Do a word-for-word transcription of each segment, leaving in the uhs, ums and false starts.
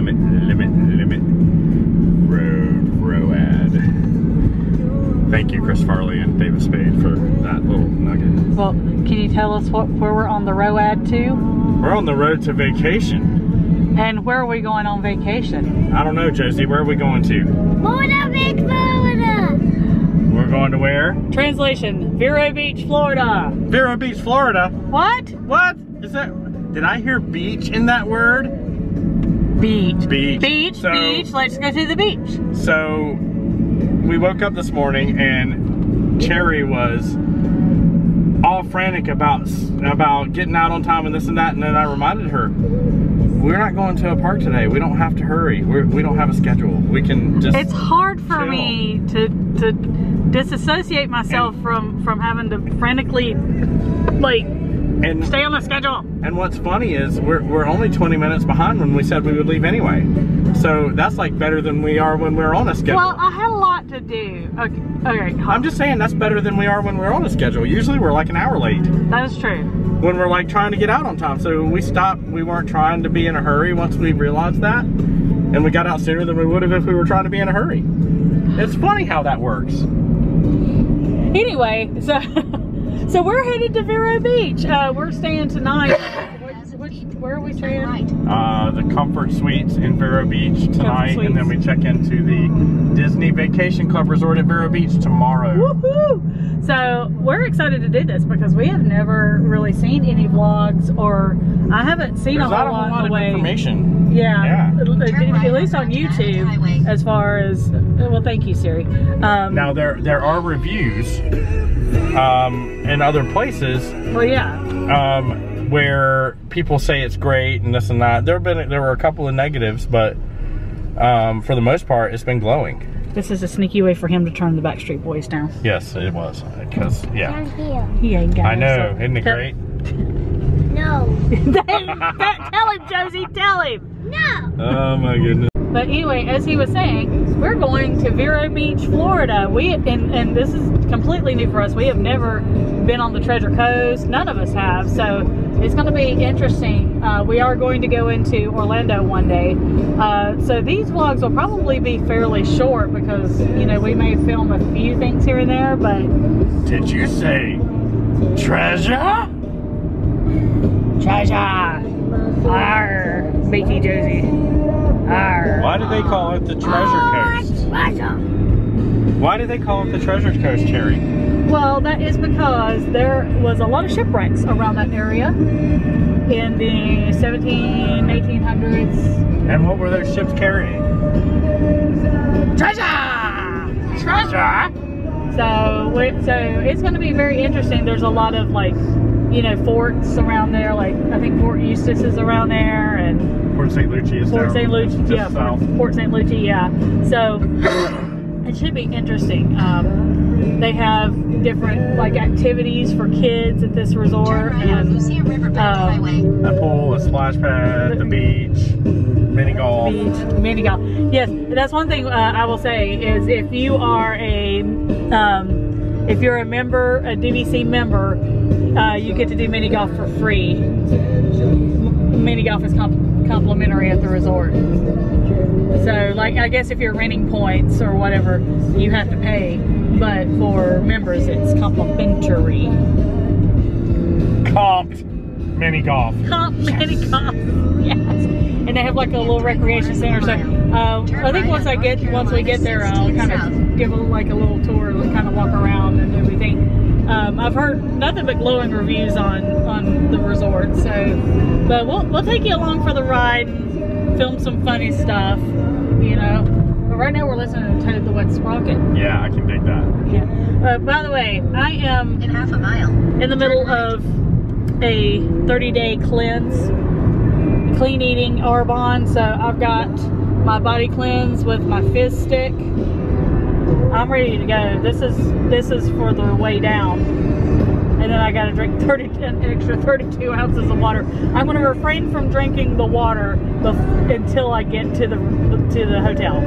limit, limit, limit, road, road. Thank you, Chris Farley and David Spade, for that little nugget. Well, can you tell us what where we're on the road to? We're on the road to vacation. And where are we going on vacation? I don't know, Josie. Where are we going to? Moana, big Moana! We're going to where? Translation, Vero Beach, Florida. Vero Beach, Florida? What? What? Is that, did I hear beach in that word? Beach. Beach. Beach, so, beach, let's go to the beach. So, we woke up this morning and Cherry was all frantic about, about getting out on time and this and that, and then I reminded her, we're not going to a park today. We don't have to hurry. We're, we don't have a schedule. We can just It's hard for chill. me to, to disassociate myself and, from, from having to frantically, like, and, stay on the schedule. And what's funny is we're, we're only twenty minutes behind when we said we would leave anyway. So that's, like, better than we are when we're on a schedule. Well, I had a lot to do. Okay, okay. Hold. I'm just saying that's better than we are when we're on a schedule. Usually we're, like, an hour late. That is true. When we're like trying to get out on time. So we stopped, we weren't trying to be in a hurry once we realized that. And we got out sooner than we would have if we were trying to be in a hurry. It's funny how that works. Anyway, so so we're headed to Vero Beach. Uh, we're staying tonight. Which, which, where are we staying? Uh, the Comfort Suites in Vero Beach tonight. And then we check into the Disney Vacation Club Resort at Vero Beach tomorrow. Woohoo! So we're excited to do this because we have never really seen any vlogs, or I haven't seen There's a whole lot, lot of way. information. Yeah, yeah. At, at least on YouTube, as far as well. Thank you, Siri. Um, now there there are reviews um, in other places. Well, yeah, um, where people say it's great and this and that. There have been there were a couple of negatives, but um, for the most part, it's been glowing. This is a sneaky way for him to turn the Backstreet Boys down. Yes, it was. Because, yeah. He ain't got it. I know. Isn't it great? No. Tell him, Josie. Tell him. No. Oh, my goodness. But anyway, as he was saying, we're going to Vero Beach, Florida. We and, and this is completely new for us. We have never been on the Treasure Coast. None of us have. So it's going to be interesting. Uh, we are going to go into Orlando one day. Uh, so these vlogs will probably be fairly short because, you know, we may film a few things here and there, but... Did you say treasure? Treasure! Arr! Beaky Josie. Arr! Why do they call it the Treasure Arr, Coast? Treasure. Why do they call it the Treasure Coast, Cherry? Well, that is because there was a lot of shipwrecks around that area in the seventeen, eighteen hundreds. And what were those ships carrying? Treasure! Treasure! So, so it's going to be very interesting. There's a lot of, like, you know, forts around there. Like, I think Fort Eustis is around there, and Fort Saint Lucie is Fort Saint Lucie, yeah. Fort, Fort Saint Lucie, yeah. So, it should be interesting. Um, They have different, like, activities for kids at this resort. Right and you see a river uh, the pool, a splash pad, the, the beach, mini golf. Beach, mini golf. Yes, that's one thing uh, I will say is if you are a, um, if you're a member, a D V C member, uh, you get to do mini golf for free. Mini golf is comp complimentary at the resort. So, like, I guess if you're renting points or whatever, you have to pay. But for members, it's complimentary. Comped mini golf. Comp mini golf. Yes. And they have like a little recreation center. So uh, I think once I get once we get there, I'll kind of give a, like a little tour, kind of walk around and everything. Um, I've heard nothing but glowing reviews on on the resort. So, but we'll we'll take you along for the ride, and film some funny stuff, you know. Right now we're listening to Toad the Wet Sprocket. Yeah, I can dig that. Yeah. Uh, by the way, I am in half a mile in the middle of a thirty-day cleanse, clean eating Arbonne. So I've got my body cleanse with my fizz stick. I'm ready to go. This is this is for the way down. And then I got to drink thirty, an extra thirty-two ounces of water. I'm going to refrain from drinking the water until I get to the to the hotel.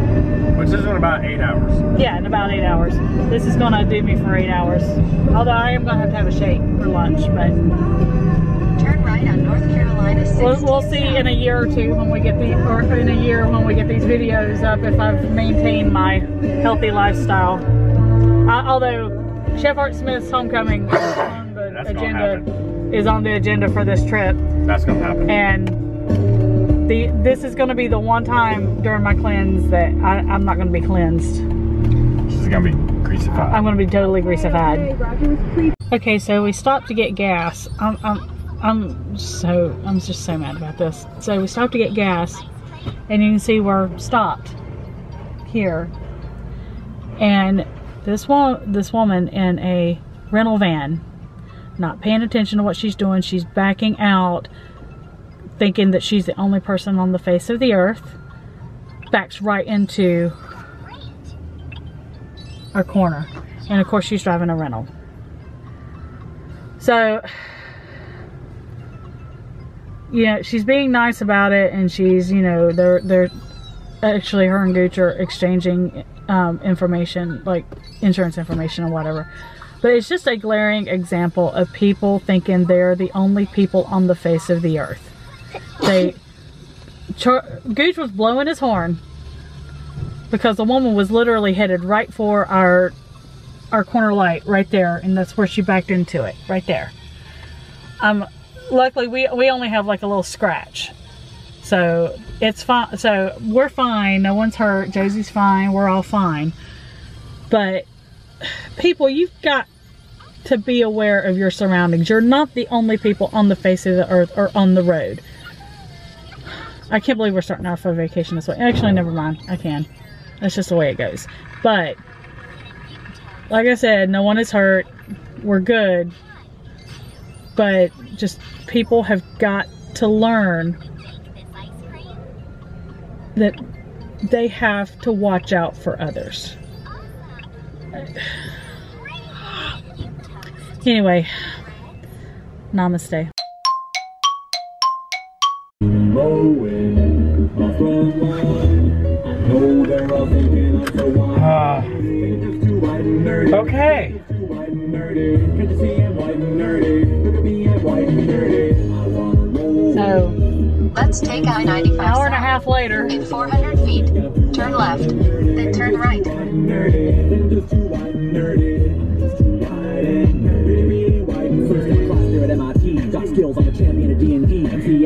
Which is in about eight hours. Yeah, in about eight hours. This is going to do me for eight hours. Although I am going to have to have a shake for lunch, but... Turn right. We'll, we'll see in a year or two when we get these, or in a year when we get these videos up, if I've maintained my healthy lifestyle. I, although Chef Art Smith's homecoming is on the That's agenda is on the agenda for this trip. That's gonna happen. And the this is gonna be the one time during my cleanse that I, I'm not gonna be cleansed. She's gonna be greasified. I'm gonna be totally greasified. Okay, so we stopped to get gas. I'm. I'm I'm so, I'm just so mad about this. So we stopped to get gas, and you can see we're stopped here. And this, wo this woman in a rental van, not paying attention to what she's doing, she's backing out, thinking that she's the only person on the face of the earth, backs right into our corner. And of course she's driving a rental. So, you know, she's being nice about it, and she's, you know, they're, they're actually, her and Gooch are exchanging um, information, like insurance information and whatever. But it's just a glaring example of people thinking they're the only people on the face of the earth. They, Char Gooch was blowing his horn because the woman was literally headed right for our, our corner light right there, and that's where she backed into it, right there. Um, Luckily, we, we only have like a little scratch. So, it's fine. So, we're fine. No one's hurt. Josie's fine. We're all fine. But, people, you've got to be aware of your surroundings. You're not the only people on the face of the earth or on the road. I can't believe we're starting off our vacation this way. Actually, never mind. I can. That's just the way it goes. But, like I said, no one is hurt. We're good. But just people have got to learn that they have to watch out for others. Anyway, namaste. Uh, okay. So, let's take I ninety-five. Hour and a half later. In four hundred feet, turn left, then turn right.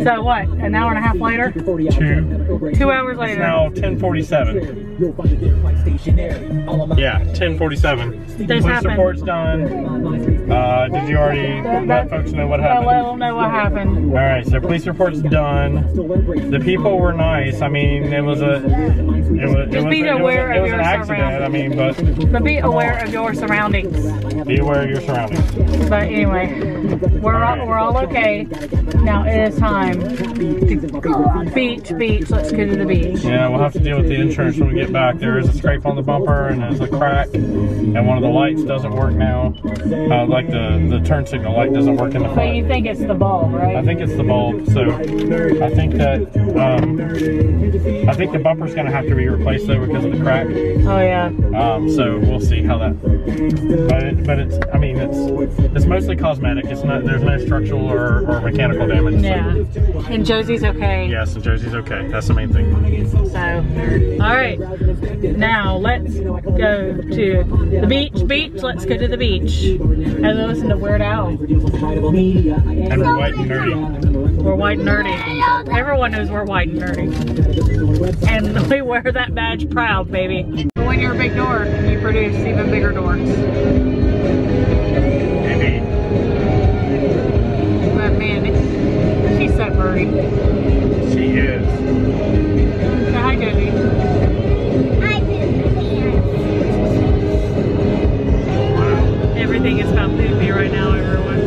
So what? An hour and a half later? Two. Two hours later. It's now ten forty-seven. Yeah, ten forty-seven. This happened. Report's done. Uh, did you already that, that, let folks know what happened? Let them know what happened. All right, so police report's done. The people were nice. I mean, it was a, it was, it was, be a, aware it was, a, it was an accident. I mean, but but be aware of your surroundings. Be aware of your surroundings. But anyway, we're all, all right. We're all okay. Now it is time to go beach, beach. Let's go to the beach. Yeah, we'll have to deal with the insurance when we get back. There is a scrape on the bumper, and there's a crack, and one of the lights doesn't work now. Uh, Like the, the turn signal light doesn't work in the front. So you think it's the bulb, right? I think it's the bulb. So I think that um, I think the bumper's gonna have to be replaced though because of the crack. Oh yeah. Um, so we'll see how that. But it, but it's I mean it's it's mostly cosmetic. It's not there's no structural or, or mechanical damage. Yeah. So. And Josie's okay. Yes, and Josie's okay. That's the main thing. So all right, now let's go to the beach. Beach. Let's go to the beach. And listen to Weird Al. And we're white and nerdy. We're white and nerdy. Everyone knows we're white and nerdy. And we wear that badge proud, baby. When you're a big door, you produce even bigger doors. Maybe. But man, she's so pretty. She is. Say hi, Jimmy. Everything is about movie right now, everyone.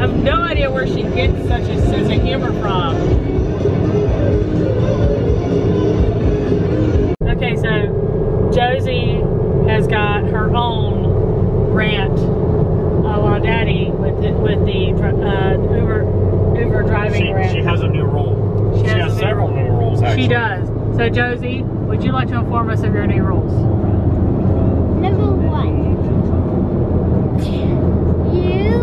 I have no idea where she gets such a sense of humor from. Okay, so Josie has got her own rant about Daddy with the, with the uh, Uber Uber driving she, rant. She has a new rule. She, she has, has several new rules. Actually. She does. So Josie, would you like to inform us of your new rules? Number one, you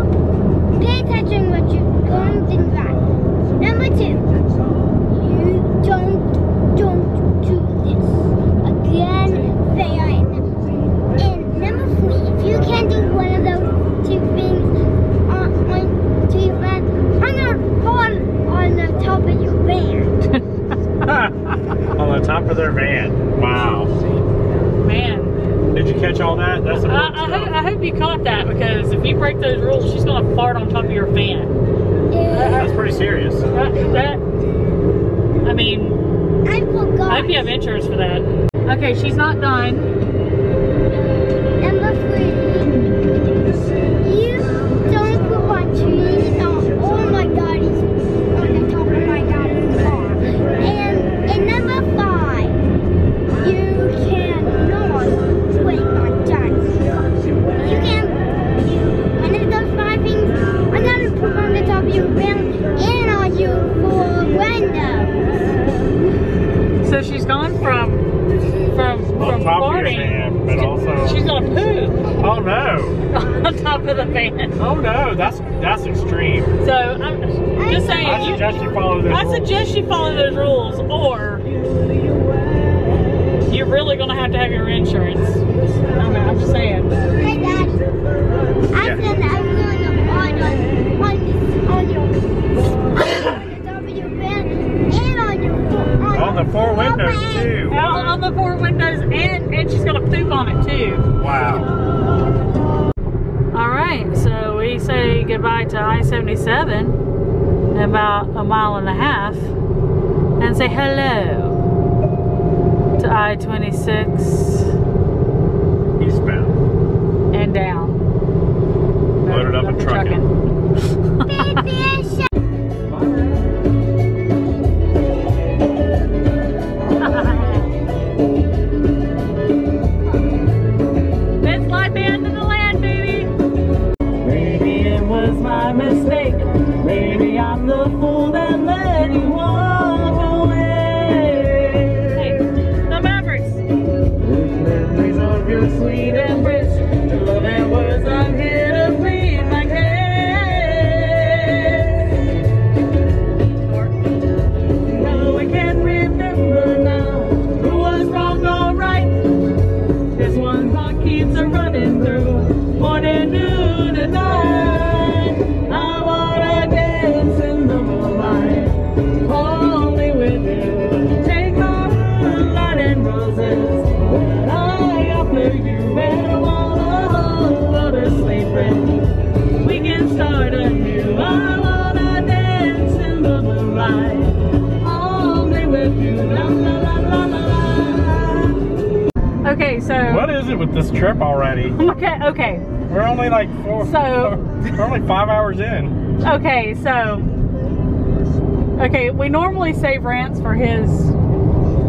Save rants for his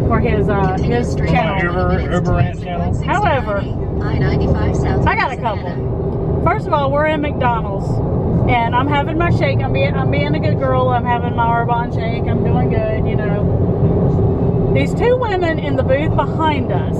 for his uh his channel. Uber, Uber rant channel. However, I got a couple. First of all, we're in McDonald's and I'm having my shake. I'm being I'm being a good girl. I'm having my Arbonne shake. I'm doing good, you know. These two women in the booth behind us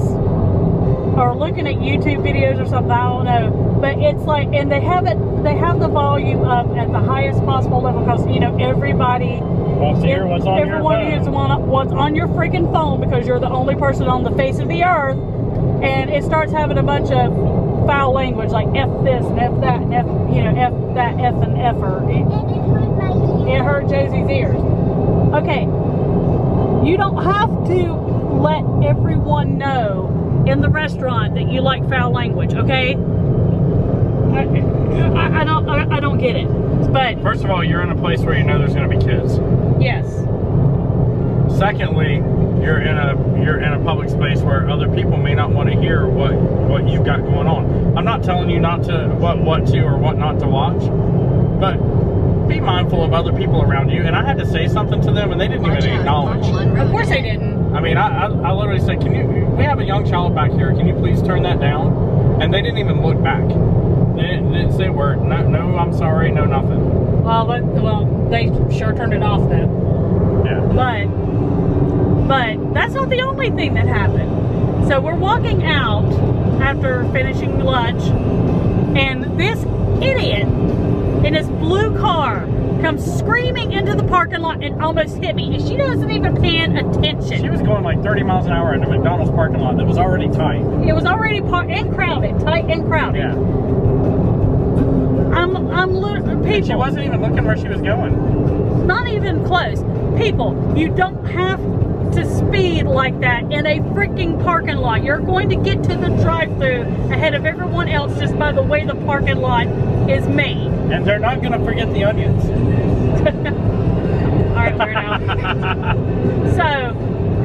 are looking at YouTube videos or something. I don't know, but it's like, and they have it. They have the volume up at the highest possible level because you know everybody. Wants to hear what's on Everyone your phone. What's on your freaking phone because you're the only person on the face of the earth, and it starts having a bunch of foul language like F this and F that and F, you know, F that, F and F-er. It, it hurt Josie's ears. Okay, you don't have to let everyone know in the restaurant that you like foul language, okay? I, I don't I, I don't get it. But first of all, you're in a place where you know there's going to be kids. Yes. Secondly, you're in a you're in a public space where other people may not want to hear what what you've got going on. I'm not telling you not to what what to or what not to watch, but be mindful of other people around you. And I had to say something to them, and they didn't watch even out, acknowledge. Of course they didn't. I mean, I, I I literally said, "Can you? We have a young child back here. Can you please turn that down?" And they didn't even look back. They didn't, didn't say a word. No, no, I'm sorry. No, nothing. Well, but, well, they sure turned it off then. Yeah. But, but that's not the only thing that happened. So we're walking out after finishing lunch, and this idiot in his blue car comes screaming into the parking lot and almost hit me, and she doesn't even pay attention. She was going like thirty miles an hour in a McDonald's parking lot that was already tight. It was already par and crowded, tight and crowded. Yeah. I'm, I'm literally, people. And she wasn't even looking where she was going. Not even close. People, you don't have to speed like that in a freaking parking lot. You're going to get to the drive-thru ahead of everyone else just by the way the parking lot is made. And they're not going to forget the onions. All right, Weird Al. So,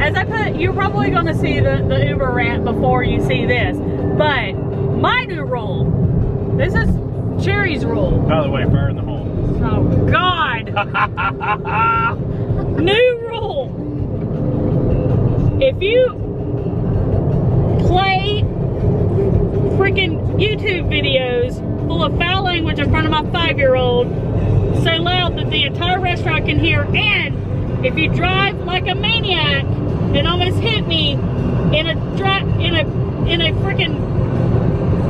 as I put, you're probably going to see the, the Uber rant before you see this. But my new rule, this is Cherry's rule. By the way, burn the hole. Oh, God. New rule. If you play freaking YouTube videos full of foul language in front of my five-year-old so loud that the entire restaurant can hear, and if you drive like a maniac and almost hit me in a drive in a in a freaking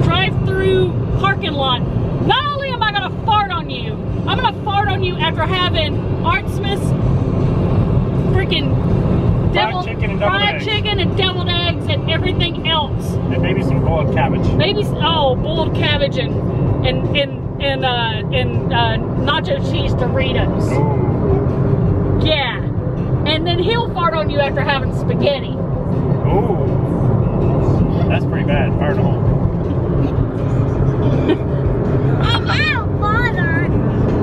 drive-through parking lot, not only am I gonna fart on you, I'm gonna fart on you after having Art Smith's freaking Devil, fried chicken and doubled fried eggs. chicken and deviled eggs and everything else. And maybe some boiled cabbage. Maybe oh, boiled cabbage and and and and uh, and uh, nacho cheese Doritos. Ooh. Yeah, and then he'll fart on you after having spaghetti. Ooh, that's pretty bad. Fart on. And I'll fart on.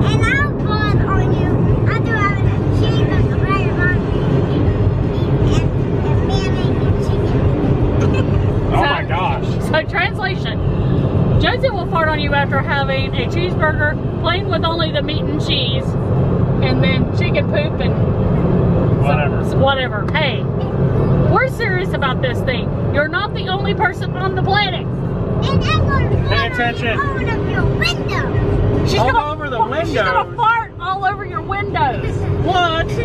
And I'll fart on you. I do have a cheese on the bread on me. So, oh my gosh. So, translation. Josie will fart on you after having a cheeseburger, plain with only the meat and cheese, and then chicken poop and whatever. Some, whatever. Hey, we're serious about this thing. You're not the only person on the planet. And I'm going to fart all over your window. She's all gonna, over the window. She's going to fart all over your windows. What? No, the,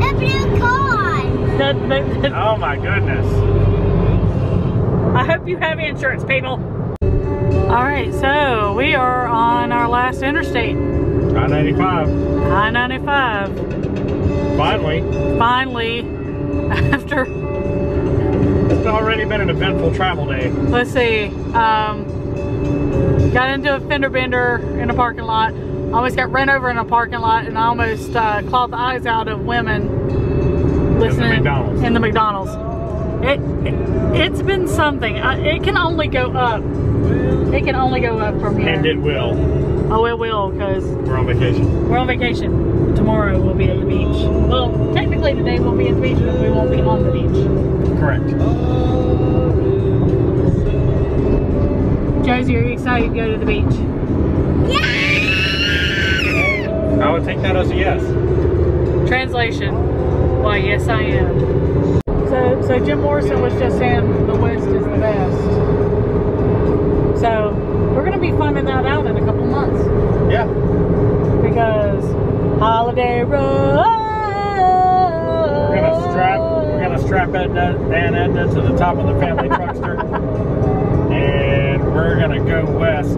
the blue car. The, the, the, oh my goodness. I hope you have insurance, people. Alright, so we are on our last interstate. I ninety-five. I ninety-five. Finally. Finally. After. It's already been an eventful travel day. Let's see. Um, got into a fender bender in a parking lot. Almost got ran over in a parking lot, and I almost uh, clawed the eyes out of women listening in the McDonald's. In the McDonald's. It, it, it's been something. I, it can only go up. It can only go up from here. And it will. Oh, it will, because... We're on vacation. We're on vacation. Tomorrow we'll be at the beach. Well, technically today we'll be at the beach, but we won't be on the beach. Correct. Josie, are you excited to go to the beach? Yeah! I would take that as a yes. Translation. Why, yes I am. So, so Jim Morrison was just saying the West is the best. So we're going to be finding that out in a couple months. Yeah. Because Holiday Road. We're going to strap. We're going to strap Edna and Edna to the top of the family truckster, and we're going to go west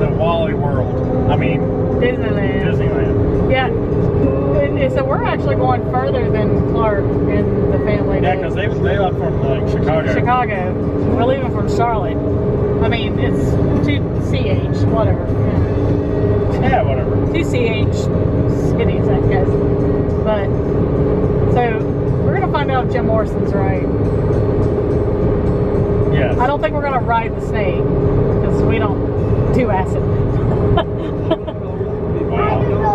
to Wally World. I mean Disneyland. Disneyland. Yeah. So we're actually going further than Clark and the family. Yeah, because they, they left from like Chicago. Chicago. We're leaving from Charlotte. I mean, it's two C H, whatever. Yeah, yeah whatever. two C H cities, I guess. But, so, we're going to find out if Jim Morrison's right. Yes. I don't think we're going to ride the snake, because we don't do acid. I don't know how to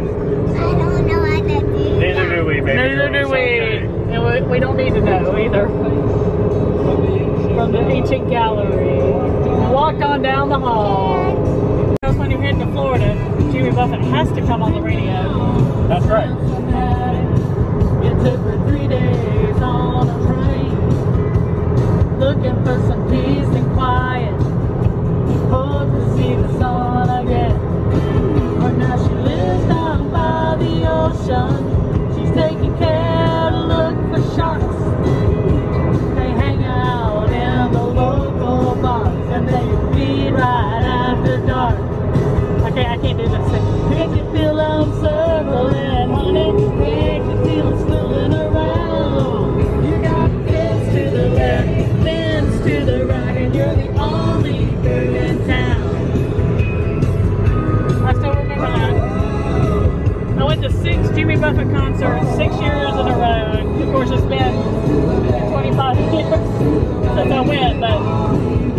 do. Neither do we, baby. Neither do we. And we, we don't need to know either. From the ancient gallery. Walk on down the hall. When you're heading to Florida, Jimmy Buffett has to come on the radio. That's right. It took for three days on a train. Looking for some peace and quiet. Hope to see the sun again. Now she lives down by the ocean. She's taking care to look for sharks. They hang out in the local bars, and they feed right after dark. six Jimmy Buffett concerts, six years in a row. Of course, it's been twenty-five years since I went, but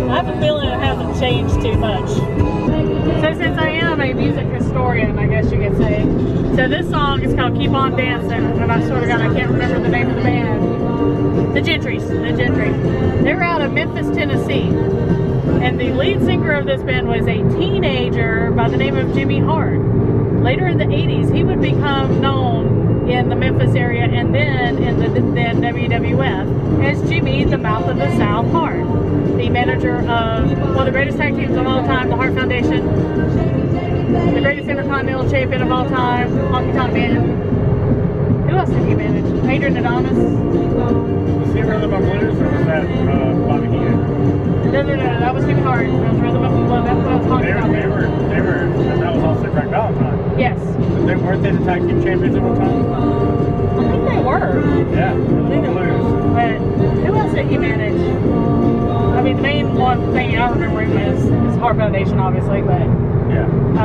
I have a feeling it hasn't changed too much. So since I am a music historian, I guess you could say, so this song is called Keep On Dancing, and I swear to God, I can't remember the name of the band. The Gentrys, the Gentrys. They're out of Memphis, Tennessee. And the lead singer of this band was a teenager by the name of Jimmy Hart. Later in the eighties, he would become known in the Memphis area and then in the then W W F as Jimmy, the Mouth of the South Hart, the manager of one well, of the greatest tag teams of all time, the Hart Foundation, the greatest intercontinental champion of all time, Honky Tonk Man. Who else did he manage? Adrian Adonis. Was he Rhythm of Winners or was that uh, Bobby Heenan? No, no, no, that was Jimmy Hart. That was Rhythm of the Blood. That's what I was talking they, about. They were, they were, and that was also Greg Valentine. Yes. But they weren't they the tag team champions at one time? I think they were. Yeah, I think they were. But who else did he manage? I mean, the main one thing I remember him is his Hart Foundation, obviously, but. Yeah. Um,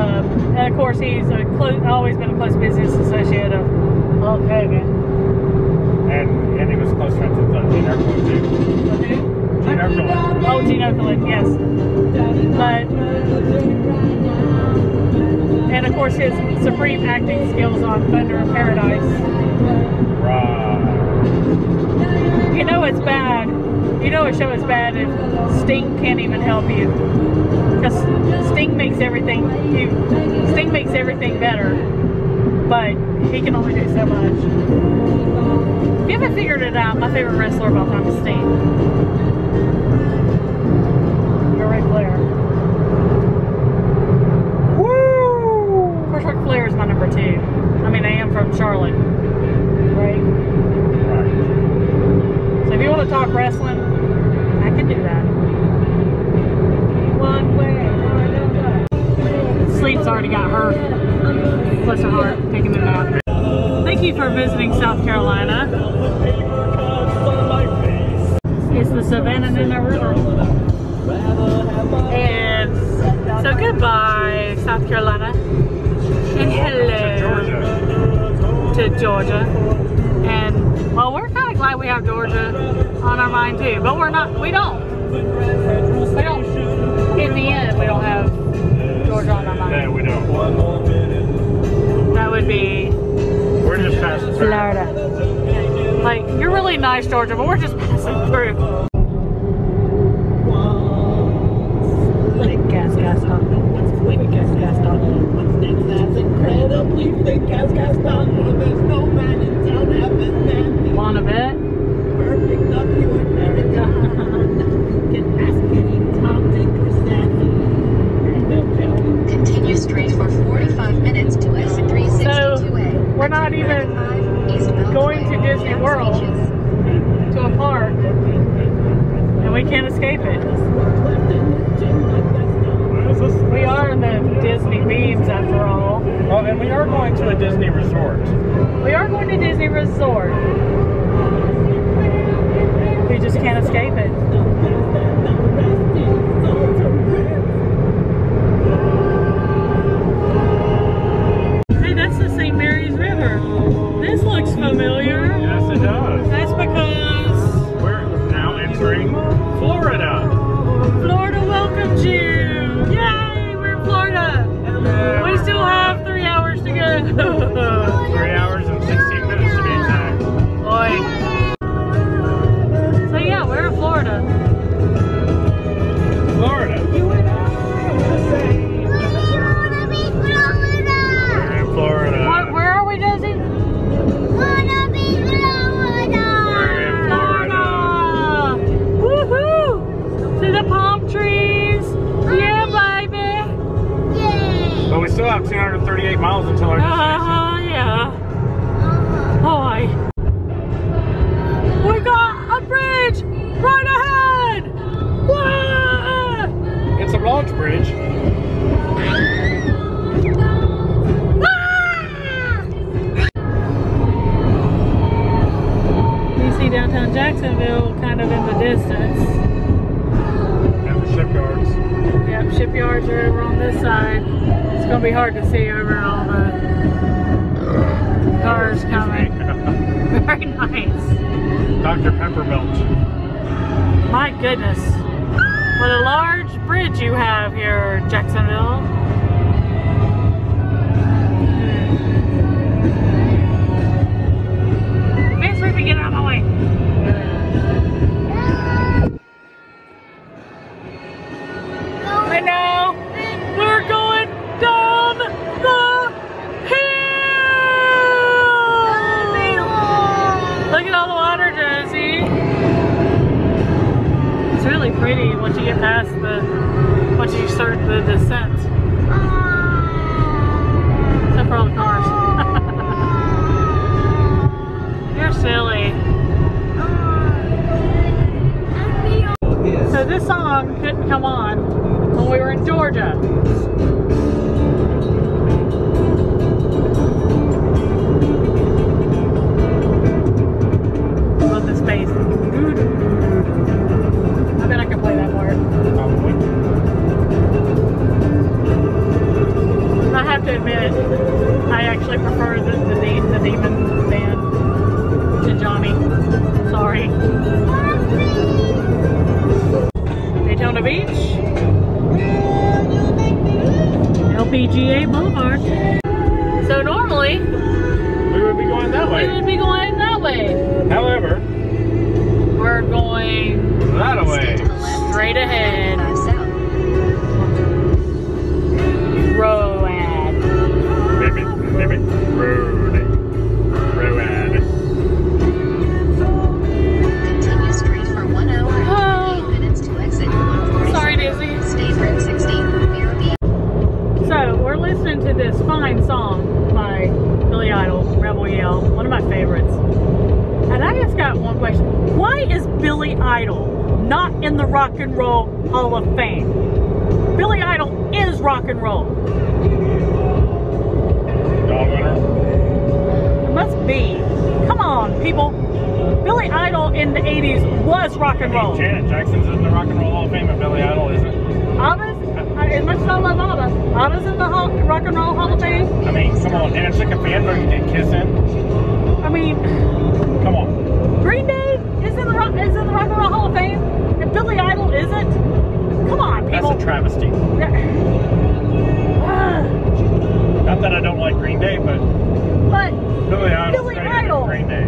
and of course, he's a close, always been a close business associate of Hulk Hogan. And, and he was close friends with Gene Erkland, too. Who? Gene Erkland. Oh, Gene Erkland, yes. But, and of course his supreme acting skills on Thunder of Paradise. Right. You know it's bad. You know a show is bad if Sting can't even help you. Because Sting makes everything, you, Sting makes everything better. But he can only do so much. If you haven't figured it out, my favorite wrestler of all time is Sting. Ric Flair. Woo! Of course, Ric Flair is my number two. I mean, I am from Charlotte, right? Right. So if you want to talk wrestling, I can do that. One way or another. Sleep's already got her. Bless her heart, taking a nap. Thank you for visiting South Carolina. It's the Savannah Nina River. And so goodbye, South Carolina, and hello to Georgia. to Georgia. And well, we're kind of glad we have Georgia on our mind too, but we're not. We don't. We don't. In the end, we don't have Georgia on our mind. Yeah, we don't. That would be. We're just passing through. Florida. Like you're really nice, Georgia, but we're just passing through. Want a bit? Perfect up you in America. Get past getting top ten percent. Continue straight for forty-five minutes to exit three sixty-two A. So, we're not even going to Disney World, to a park, and we can't escape it. We are in the Disney beams after all. Well, and we are going to a Disney resort. We are going to Disney Resort. We just can't escape it. Hey, that's the Saint Mary's River. This looks familiar. Yes, it does. That's because we're now entering Florida. Florida welcomes you. Yay, we're in Florida. Yeah. We still have three hours to go. Three hours and sixteen minutes to be exact. Boy. So yeah, we're in Florida. Florida. We wanna be Florida. We're in Florida. What, where are we, Desi? Wanna be Florida. We're in Florida. Woohoo! See the palm trees. But we still have two hundred thirty-eight miles until our destination. Uh, yeah. Boy. We got a bridge right ahead! Whoa! It's a launch bridge. Ah! You see downtown Jacksonville kind of in the distance. And the shipyards. Yep, shipyards are over on this side. It's gonna be hard to see over all the Doctor Pepper belt. My goodness. What a large bridge you have here, Jacksonville. Make sure we get out of the way. And now we're going down the hill. Look at all the water, Josie. It's really pretty once you get past the, once you start the descent. Except for all the cars. You're silly. So this song couldn't come on when we were in Georgia. I love this bass. I bet I could play that more. I have to admit, I actually prefer the, the, the Demon Band to Johnny. Sorry. Daytona Beach, L P G A Boulevard. So normally we would be going that way. We would be going that way. However, we're going that way. Straight ahead. Road. Road. Road. Continue straight for one hour. So, we're listening to this fine song by Billy Idol, Rebel Yell, one of my favorites. And I just got one question. Why is Billy Idol not in the Rock and Roll Hall of Fame? Billy Idol is rock and roll. It must be. Come on, people. Billy Idol in the eighties was rock and roll. I mean, Janet Jackson's in the Rock and Roll Hall of Fame, but Billy Idol isn't. Abba's, as much as I love Abba, Abba's in the Hall, Rock and Roll Hall of Fame. I mean, come on, and it's like a fan vote, you did Kissin'. I mean, come on. Green Day is in the Rock, is in the Rock and Roll Hall of Fame, and Billy Idol isn't. Come on, people. That's a travesty. Not that I don't like Green Day, but. But Billy Idol's Billy Idol. Green Day.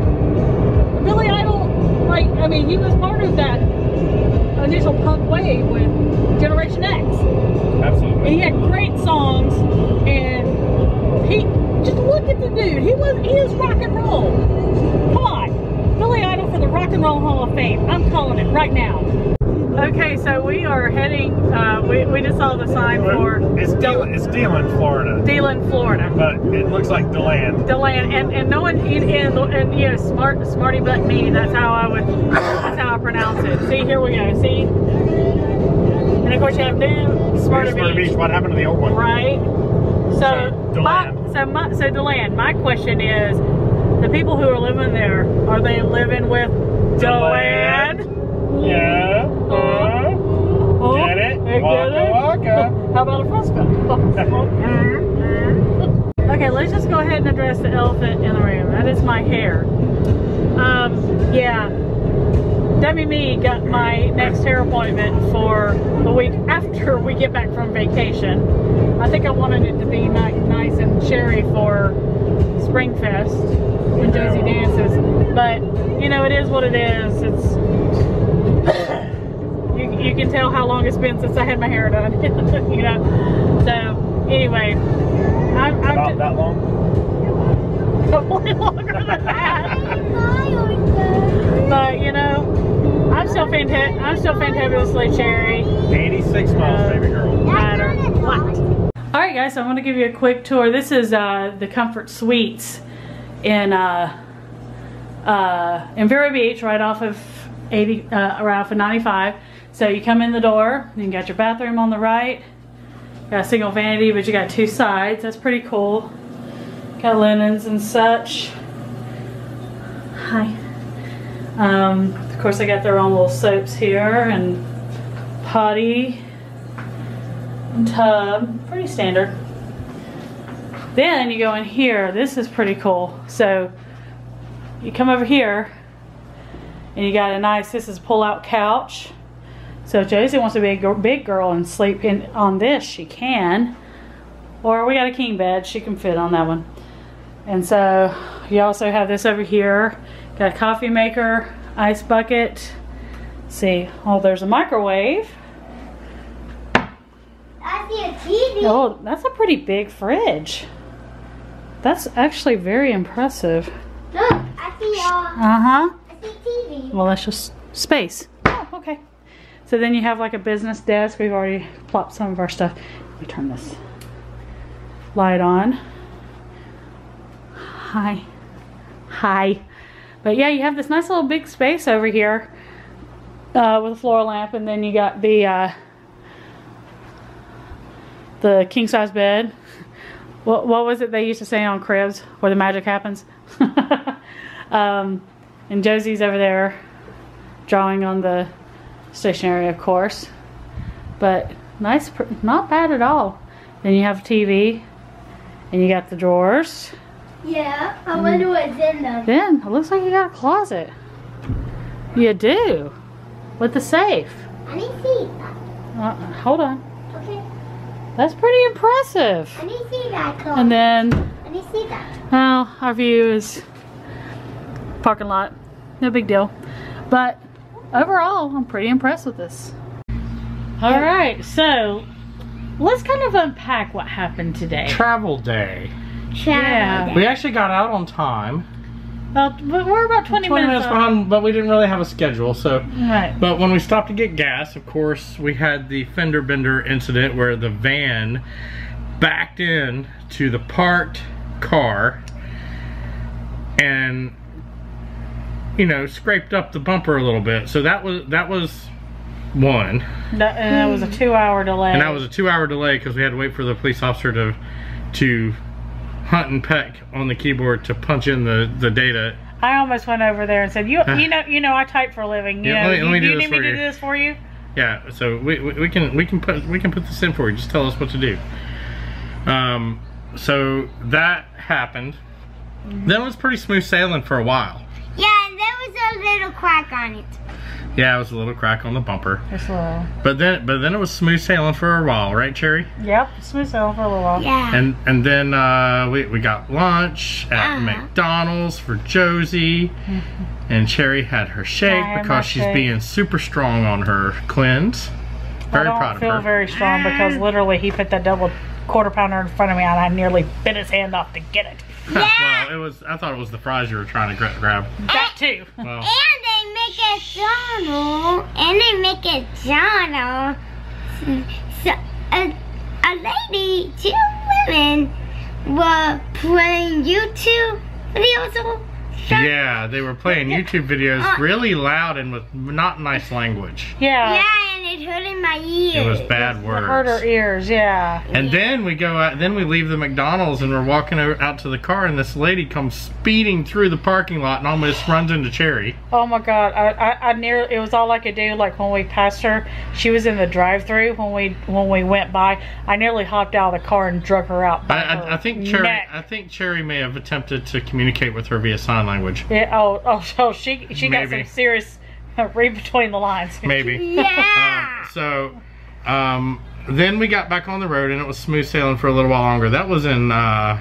Billy Idol, like, I mean, he was part of that initial punk wave with Generation X. Absolutely. And he had great songs, and he, just look at the dude, he was, he is rock and roll. Come on, Billy Idol for the Rock and Roll Hall of Fame. I'm calling it right now. Okay, so we are heading, uh, we, we just saw the sign for... It's Deland, Florida. Deland, Florida. But it looks like Deland. Deland, and, and no one, and, and, and you know, smart, smarty butt me, that's how I would, that's how I pronounce it. See, here we go, see? And of course you have new Smarter Beach. Smarter Beach, what happened to the old one? Right. So, so Deland. My, so, my, so Deland, my question is, the people who are living there, are they living with Deland? Deland? Yeah. Uh, uh, uh, get it? Get waka, it? Waka. How about a Fresca? Okay, let's just go ahead and address the elephant in the room. That is my hair. Um, yeah. Debbie Mee got my next hair appointment for the week after we get back from vacation. I think I wanted it to be nice and cherry for Springfest when Josie dances. But, you know, it is what it is. It's... You, you can tell how long it's been since I had my hair done, you know. So, anyway, I'm, I'm about that long. Probably longer than that. But you know, I'm still fanta I'm still fantabulously cherry. eighty-six miles, uh, baby girl. Matter what? All right, guys. So I'm going to give you a quick tour. This is uh, the Comfort Suites in uh, uh, in Vero Beach, right off of. eighty, uh, around for ninety-five. So you come in the door, you got your bathroom on the right. Got a single vanity, but you got two sides. That's pretty cool. Got linens and such. Hi. Um, of course, they got their own little soaps here and potty and tub. Pretty standard. Then you go in here. This is pretty cool. So you come over here. And you got a nice, this is pull-out couch. So if Josie wants to be a big girl and sleep in on this, she can. Or we got a king bed, she can fit on that one. And so you also have this over here. Got a coffee maker, ice bucket. Let's see, oh, there's a microwave. I see a T V. Oh, that's a pretty big fridge. That's actually very impressive. Look, I see uh, uh-huh. I see T V. Well, that's just space. Oh, okay. So then you have like a business desk. We've already plopped some of our stuff. Let me turn this light on. Hi. Hi. But yeah, you have this nice little big space over here uh, with a floor lamp, and then you got the uh, the king size bed. What, what was it they used to say on Cribs, where the magic happens? um, and Josie's over there drawing on the stationery, of course. But nice, not bad at all. Then you have a T V, and you got the drawers. Yeah, I wonder what's in them. Then, it looks like you got a closet. You do. With the safe. I need to see that. Uh, hold on. Okay. That's pretty impressive. I need to see that closet. And then, I need to see that. Well, our view is parking lot. No big deal. But overall, I'm pretty impressed with this. All right, so let's kind of unpack what happened today. Travel day. Yeah. We actually got out on time. Well, we're about twenty, twenty minutes, minutes behind, but we didn't really have a schedule, so. Right. But when we stopped to get gas, of course, we had the fender bender incident where the van backed in to the parked car and, you know, scraped up the bumper a little bit. So that was, that was one. That, and that was a two-hour delay. And that was a two-hour delay because we had to wait for the police officer to, to hunt and peck on the keyboard to punch in the the data. I almost went over there and said, you you know you know I type for a living. You yeah, know, let me, let me you, do you need me to do this for you? Yeah, so we, we we can we can put we can put this in for you. Just tell us what to do. Um, so that happened. Mm-hmm. Then it was pretty smooth sailing for a while. Yeah, and there was a little crack on it. Yeah, it was a little crack on the bumper. Just a little. But then, but then it was smooth sailing for a while, right, Cherry? Yep, smooth sailing for a little while. Yeah. And and then uh, we we got lunch at uh-huh. McDonald's for Josie, and Cherry had her shake I because she's shake. being super strong on her cleanse. Very proud of her. I don't feel very strong because literally he put that double quarter pounder in front of me, and I nearly bit his hand off to get it. Yeah. Well, it was. I thought it was the fries you were trying to gra grab. That too. Well. And they make it Donald. And they make it Donald. So a, a lady, two women, were playing YouTube videos. Yeah, they were playing YouTube videos uh, really loud and with not nice language. Yeah. Yeah. It hurt in my ears. It was bad words. It hurt her ears, yeah. And yeah. then we go out, then we leave the McDonald's and we're walking out to the car and this lady comes speeding through the parking lot and almost runs into Cherry. Oh my God, I, I, I nearly, it was all I could do. Like when we passed her, she was in the drive-through when we when we went by. I nearly hopped out of the car and drug her out. By I, her I, I think Cherry, neck. I think Cherry may have attempted to communicate with her via sign language. Yeah. Oh, oh, oh she she Maybe. got some serious. Read between the lines. Maybe. Yeah. Um, so, um, then we got back on the road and it was smooth sailing for a little while longer. That was in, uh,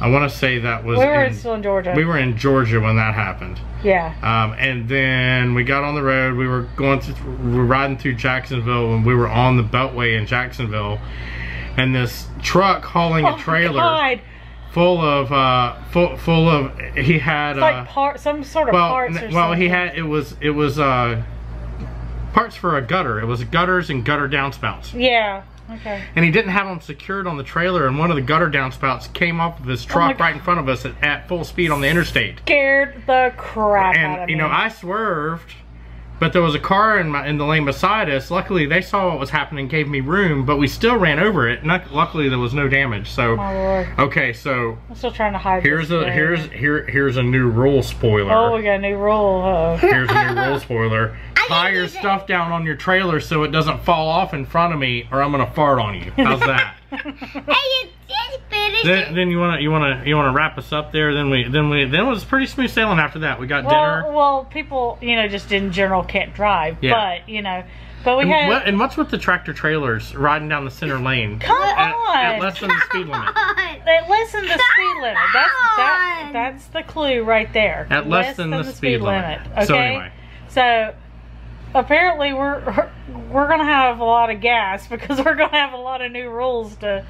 I want to say that was We were in, still in Georgia. We were in Georgia when that happened. Yeah. Um, and then we got on the road. We were going through, we were riding through Jacksonville and we were on the Beltway in Jacksonville. And this truck hauling oh a trailer. God. Full of, uh, full, full of, he had, it's like uh, part, some sort of well, parts or well, something. he had, it was, it was, uh, parts for a gutter. It was gutters and gutter downspouts. Yeah, okay. And he didn't have them secured on the trailer, and one of the gutter downspouts came off of his truck oh right in front of us at, at full speed on the interstate. Scared the crap and, out of me. And, you know, I swerved, but there was a car in, my, in the lane beside us. Luckily, they saw what was happening, gave me room, but we still ran over it. Not, luckily, there was no damage. So, my Lord. Okay, so I'm still trying to hide. Here's this a here's here here's a new rule spoiler. Oh, we got a new rule. Uh-oh. Here's a new rule spoiler. Tie your stuff down on your trailer so it doesn't fall off in front of me, or I'm gonna fart on you. How's that? Then, then you wanna you wanna you wanna wrap us up there. Then we then we then it was pretty smooth sailing after that. We got well, dinner. Well, people you know just in general can't drive, yeah. but you know, but we and had. What, and what's with the tractor trailers riding down the center lane? Come at, on! At less than the speed limit. At less than the Come speed limit. That's that, that's the clue right there. At less, less than, than the, the speed, speed limit. limit. Okay? So anyway, so. Apparently we're we're gonna have a lot of gas because we're gonna have a lot of new rules to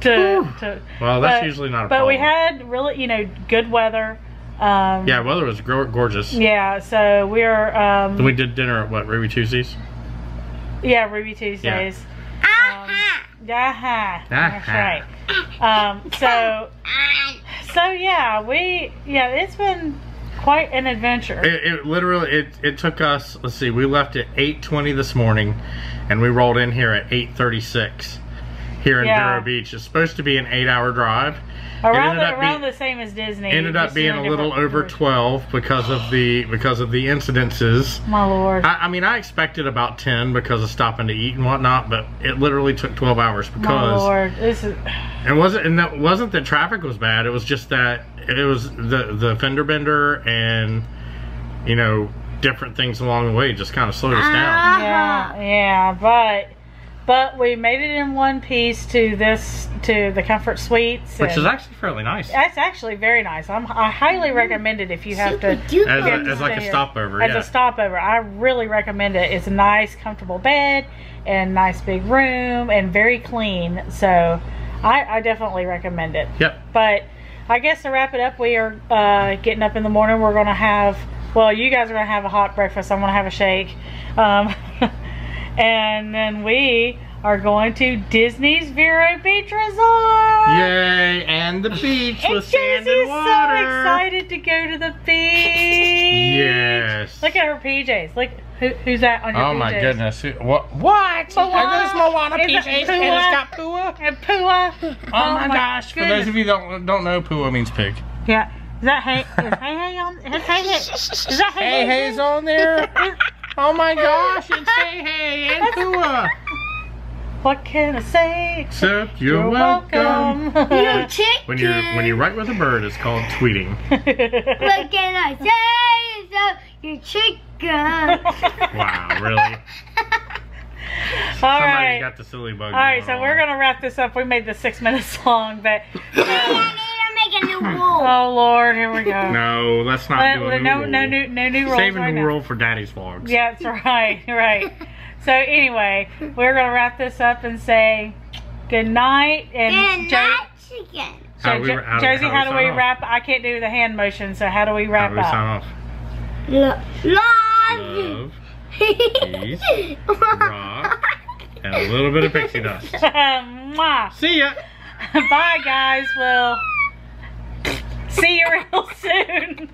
to, to well that's but, usually not a but problem. But we had really you know good weather. Um, yeah, weather was gorgeous. Yeah, so we're. Um, then we did dinner at what Ruby Tuesdays. Yeah, Ruby Tuesdays. Yeah. Um, uh-huh. That's right. Um, so so yeah we yeah it's been. Quite an adventure. It, it literally, it, it took us, let's see, we left at eight twenty this morning and we rolled in here at eight thirty-six here in yeah. Vero Beach. It's supposed to be an eight hour drive. Around, the, around being, the same as Disney. Ended up being a little over twelve because of the because of the incidences. My lord. I, I mean, I expected about ten because of stopping to eat and whatnot, but it literally took twelve hours because. My lord, this is. It wasn't, and that wasn't that traffic was bad. It was just that it was the the fender bender and you know different things along the way just kind of slowed us down. Yeah, yeah, but. But we made it in one piece to this, to the Comfort Suites. Which is actually fairly nice. That's actually very nice. I'm, I highly recommend it if you have to. As, a, as like a stopover, As yeah. a stopover. I really recommend it. It's a nice, comfortable bed and nice big room and very clean. So I, I definitely recommend it. Yep. But I guess to wrap it up, we are uh, getting up in the morning. We're going to have, well, you guys are going to have a hot breakfast. I'm going to have a shake. Um... And then we are going to Disney's Vero Beach Resort! Yay! And the beach with sand and water! And Josie's so excited to go to the beach! Yes! Look at her P Js. Look, who, who's that on your oh P Js? Oh my goodness. Who, what? What? Moana. Are those Moana P Js? It's and it's got Pua? And Pua! Oh, oh my, my gosh. Goodness. For those of you who don't, don't know, Pua means pig. Yeah. Is that Hey Hey Hey on there? Is that Hey Hey's on there? Oh my gosh, it's Hey Hey and Pua. What can I say? Except you're, you're welcome. welcome. You're chicken. When you're when you write with a bird, it's called tweeting. What can I say? Except you're chicken. Wow, really? All right. Somebody's got the silly bug. All right, so on. We're gonna wrap this up. We made this six minutes long, but. Um, Oh Lord, here we go. No, let's not Let, do a new no, rule. No, no, no new rules. Saving right the rule for Daddy's vlogs. Yeah, that's right, right. So anyway, we're gonna wrap this up and say good night and good night, chicken. So how we, how jo do, Josie, how, how do we, we wrap? I can't do the hand motion, so how do we wrap up? How do we sign off? Love, love, peace, rock, and a little bit of pixie dust. Mwah. See ya. Bye, guys. Well. See you real soon.